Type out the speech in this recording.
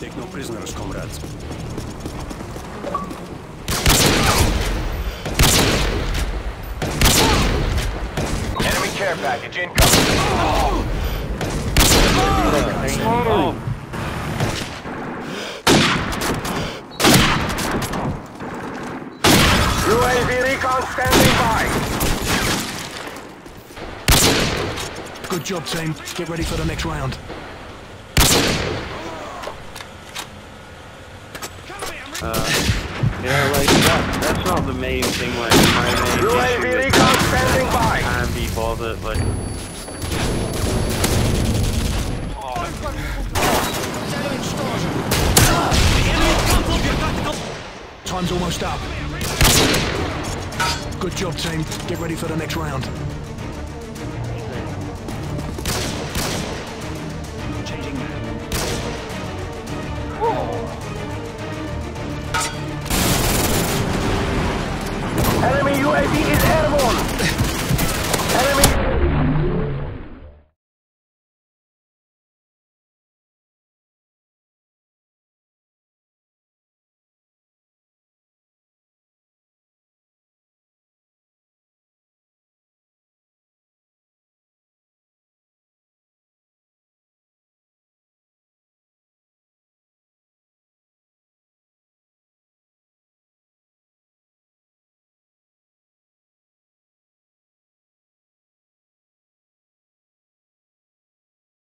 Take no prisoners, comrades. Enemy care package incoming. Oh. UAV recon standing by. Good job, team. Get ready for the next round. Yeah, like that's not the main thing. Like my main thing. UAV recon standing by. I can't be bothered. Like. Time's almost up. Good job, team. Get ready for the next round.